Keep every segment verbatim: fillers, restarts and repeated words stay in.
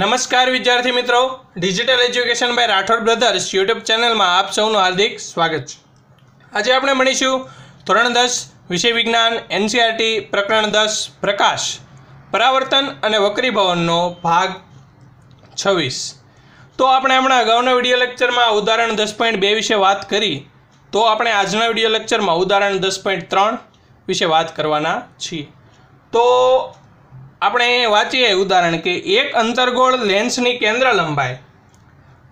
नमस्कार विद्यार्थी मित्रों, Digital Education by Rathod Brothers YouTube channel में आप सबनु हार्दिक स्वागत है। आज आपणे मळीशुं धोरण दस विषय विज्ञान एन सी आर टी प्रकरण दस प्रकाश परावर्तन अने वक्रीभवन भाग छवीस। तो आपणे हमणां अगाउना विडियो लेक्चर में उदाहरण दस पॉइंट बे विषे बात करी, तो आपणे आजना विडियो लेक्चर में उदाहरण दस पॉइंट त्रण विषे बात करवाना छीए। तो आपणे वाँचीए उदाहरण के एक अंतरगोल लेंसनी केन्द्र लंबाई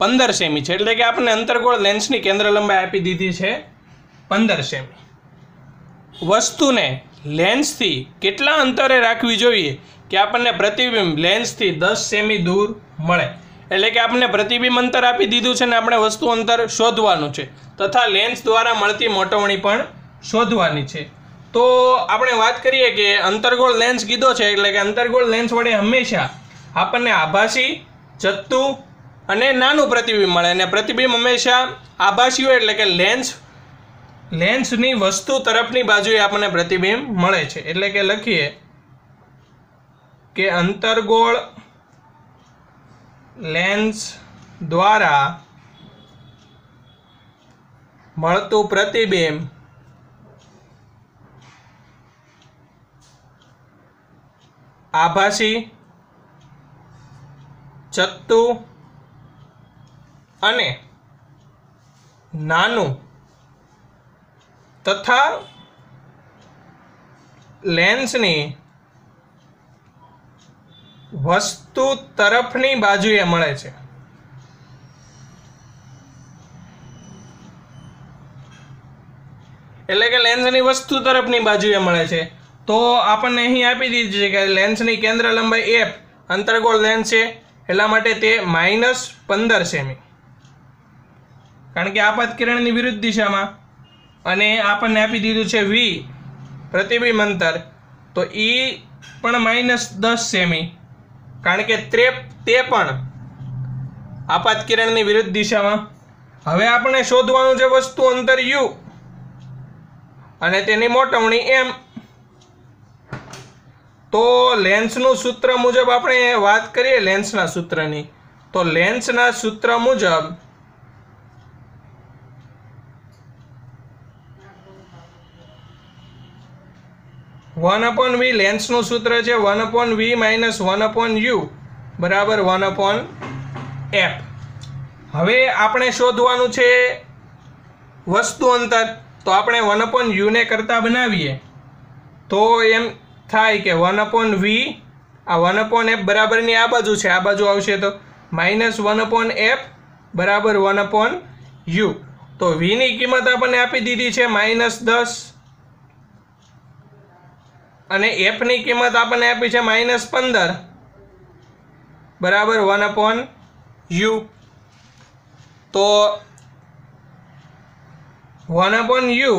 पंदर सेमी है, एटले के आपणे अंतरगोल लेंसनी केन्द्र लंबाई आपी दीधी है पंदर सेमी। वस्तु ने लेंस थी केटला अंतरे राखवी जोईए कि आपणने प्रतिबिंब लेंस थी दस सेमी दूर मळे, एटले के आपणे प्रतिबिंब अंतर आपी दीधुं छे ने आपणे वस्तु अंतर शोधवानुं छे तथा लेंस द्वारा मळती मोटवणी पण शोधवानी छे। तो आपणे बात करिए कि अंतरगोल लेंस कीधो छे एटले के अंतरगोल लेंस वडे हमेशा आपणने आभासी जत्तू अने नानुं प्रतिबिंब मळे, अने प्रतिबिंब हमेशा आभासी होय एटले के लेंस लेंसनी वस्तु तरफनी बाजुए आपणने प्रतिबिंब मळे छे। एटले के लखीए के अंतरगोल लेंस द्वारा मळतुं प्रतिबिंब आभासी चत्तू अने नानू तथा लेंसनी वस्तु तरफनी बाजुए मळे छे। एटले के लेंसनी वस्तु तरफनी बाजुए मळे छे। तो आपने अहीं आपी दीधी है कि लेंसनी केन्द्र लंबाई एफ अंतरगोल लेंस है एटला माटे ते माइनस पंदर सेमी, कारण के आपात किरणनी विरुद्ध दिशा में, अने आपने आपी दीधुं छे वी प्रतिबिंब अंतर, तो ई पण माइनस दस सेमी, कारण के ते ते पण आपात किरणनी विरुद्ध दिशा में। हवे आपणे शोधवानुं छे वस्तु अंतर यू अने तेनी मोटवणी एम। तो लेंसनु सूत्र मुजब आपणे बात करिए लेंसना सूत्रनी, तो लेंसना सूत्र मुजब वन अपॉन वी लेंसनु सूत्र है one upon V minus one upon U बराबर वन अपॉन एफ। हवे आपणे शोधवानुं छे वस्तु अंतर, तो आपणे वन अपॉन यू ने करता बनावीए तो एम थाय के वन अपॉन वी आ वन अपॉन एफ बराबर नी आ बाजू छे, आ बाजू आवशे तो माइनस वन अपॉन एफ बराबर वन अपॉन यू। तो वी नी किंमत आपने आपी दीधी छे माइनस दस अने एफ नी किंमत आपने आपी छे माइनस पंदर बराबर वन अपॉन यू। तो वन अपॉन यू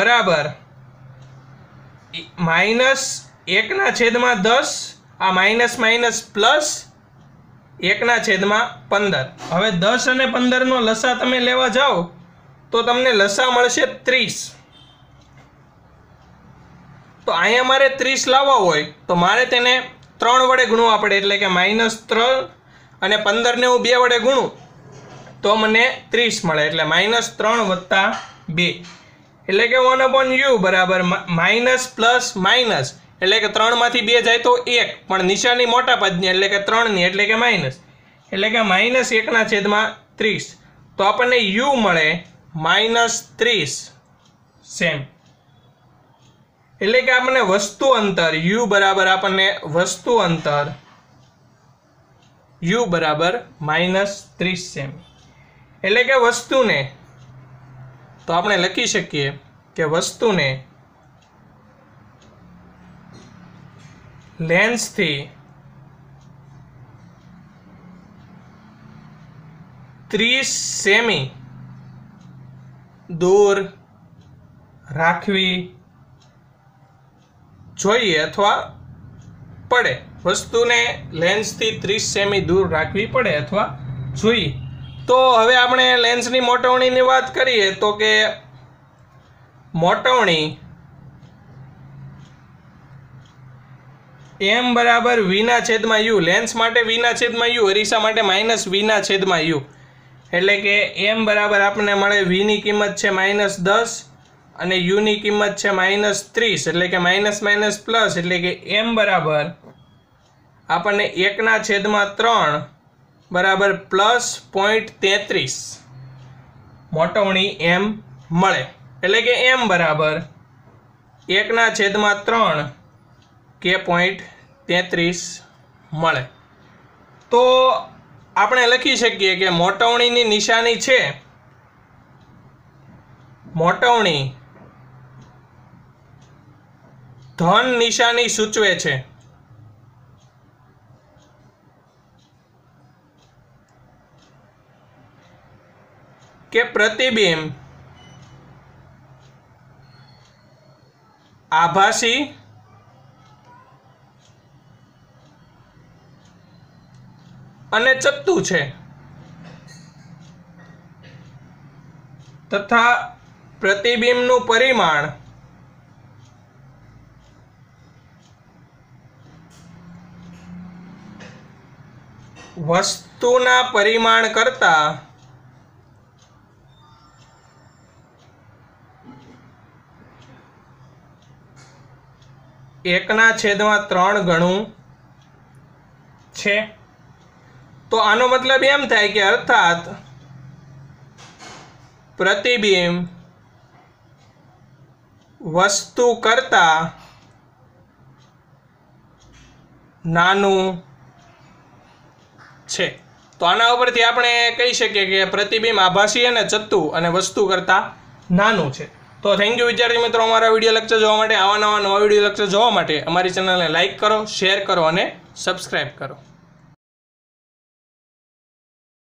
बराबर माइनस एक ना छेद में दस आ माइनस माइनस प्लस एक ना छेद में पंदर। हवे दस अने पंदर नो लसा तमे लेवा जाओ तो तमने लसा मळशे त्रीस। तो अहीं मारे त्रीस लावा होय तो मारे तेने त्रण वडे गुणवा पड़े, एटले के माइनस त्रण अने पंदर ने हूँ बे वडे गुणूँ तो मने त्रीस मळे, एटले माइनस त्रण वत्ता बे एटले के वन अपॉन यू बराबर माइनस प्लस माइनस एटले के त्रण मांथी बे जाए तो एक, पण निशानी मोटा पदनी एटले के त्रण नी एटले के माइनस, एटले के माइनस एक ना छेद में त्रीस। तो आपने यू मळे माइनस तीस सेम, एटले के आपने वस्तु अंतर यू बराबर आपने वस्तु अंतर यू बराबर माइनस तीस सेम। एटले के वस्तु ने तो आपने लखी सकीए कि वस्तु ने लेंस थी तीस सेमी दूर राखवी जोईए अथवा पड़े, वस्तु ने लेंस थी तीस सेमी दूर राखवी पड़े अथवा जोईए। तो हवे आपणे लेंसनी मोटवणीनी वात करीए तो के मोटवणी एम बराबर वीना छेदમાં यू लेंस माटे वीना छेदમાં यू अरीसा माटे माइनस वीना छेदમાં यू एट्ले कि एम बराबर आपने मळे वी नी किंमत छे माइनस दस अने यू नी किंमत छे माइनस तीस एट्ले कि माइनस माइनस प्लस एट्ले कि एम बराबर आपने एक ना छेदमां त्रण बराबर प्लस पॉइंट तेतरीस मोटवणी एम मळे एट्ले कि एम बराबर एक ना छेदमां त्रण के पॉइंट तेतरीस मळे। तो आपणे लखी शकीए कि मोटवणीनी निशानी छे मोटवणी धन निशानी सूचवे छे के प्रतिबिंब आभासी अने चपटू छे तथा प्रतिबिंबनु परिमाण वस्तुना परिमाण करता एकना छेदमां त्रण गणुं छे। तो आनो मतलब एम थाय कि अर्थात प्रतिबिंब वस्तु करता नानू छे। तो आना उपरथी आपणे कही शकीए कि प्रतिबिंब आभासी अने चपटू अने वस्तु करता नानू छे। तो थैंक यू विद्यार्थी मित्रों, अमारा विडियो लेक्चर जोवा माटे आवा नवा नवा विडियो लेक्चर जोवा माटे अमारी चेनलने लाइक करो, शेयर करो अने सब्सक्राइब करो।